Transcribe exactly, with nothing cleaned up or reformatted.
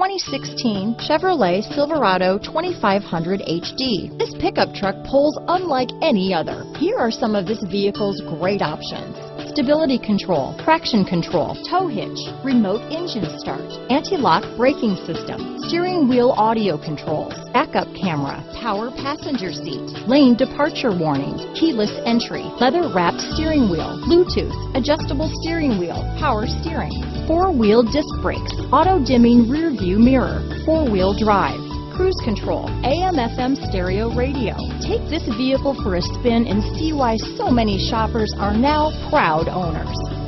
twenty sixteen Chevrolet Silverado twenty-five hundred H D. This pickup truck pulls unlike any other. Here are some of this vehicle's great options: stability control, traction control, tow hitch, remote engine start, anti-lock braking system, steering wheel audio controls, backup camera, power passenger seat, lane departure warning, keyless entry, leather-wrapped steering wheel, Bluetooth, adjustable steering wheel, power steering, four-wheel disc brakes, auto-dimming rear-view mirror, four-wheel drive, cruise control, A M F M stereo radio. Take this vehicle for a spin and see why so many shoppers are now proud owners.